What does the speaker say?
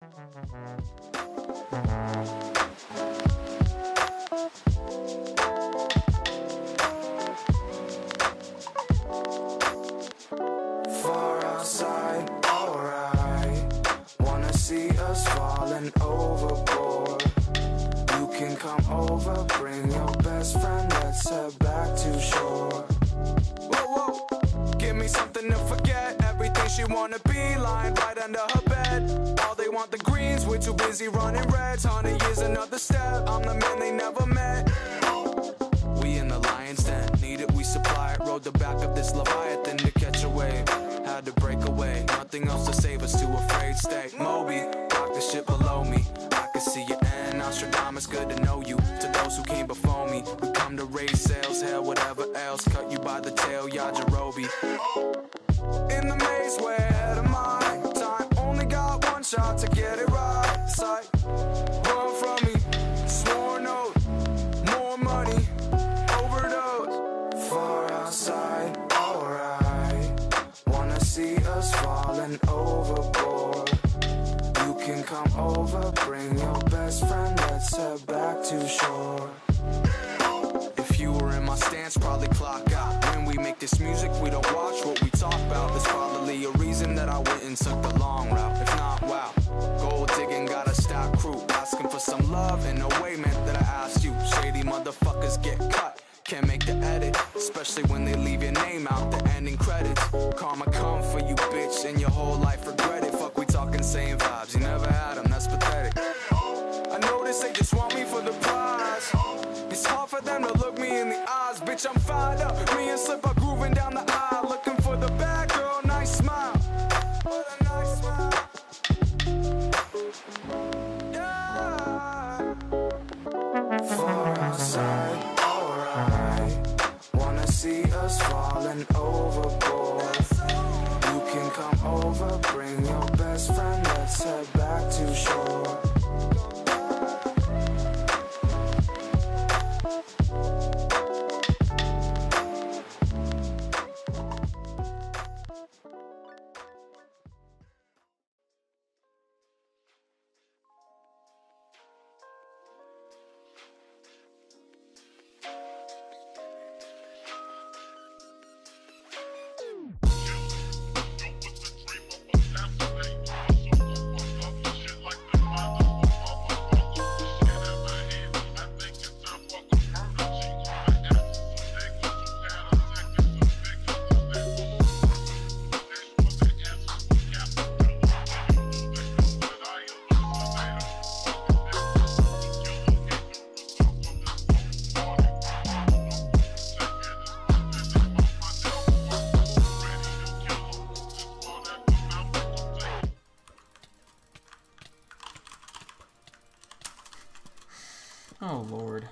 Far outside, alright. Wanna see us falling overboard. You can come over, bring your best friend, let's head back to shore. Whoa, whoa, give me something to forget. Everything she wanna be, lying right under her bed. Want the greens, we're too busy running reds. 100 years, another step. I'm the man they never met. We in the lion's den, need it, we supply it. Rode the back of this leviathan to catch a wave. Had to break away, nothing else to save us, too afraid. Stay Moby, rock the ship below me. I can see your end, Amsterdam, it's good to know you. To those who came before me, we come to raise sails. Hell, whatever else, cut you by the tail, Yajirobe. In the maze, where ahead of mine. Shot to get it right, sight, run from me, sworn oath, more money, overdose. Far outside, alright, wanna see us falling overboard. You can come over, bring your best friend, let's head back to shore. If you were in my stance, probably clock out. When we make this music, we don't watch what we talk about. There's probably a reason that I went and took the long route. If not, wow, gold digging, got a stock crew. Asking for some love in a way meant that I asked you. Shady motherfuckers get cut, can't make the edit. Especially when they leave your name out the ending credits. Karma come for you, bitch, and your whole life regret it. Fuck, we talking same vibes, you never had them, that's pathetic. I noticed they just want me for the prize. It's hard for them to look me in the eyes. Bitch, I'm fired up, me and Slip are grooving down the aisle. Looking for the bad girl, nice smile. What a nice smile. Yeah. Far outside, alright. Wanna see us falling overboard. You can come over, bring your best friend, let's head back to shore. Oh, Lord.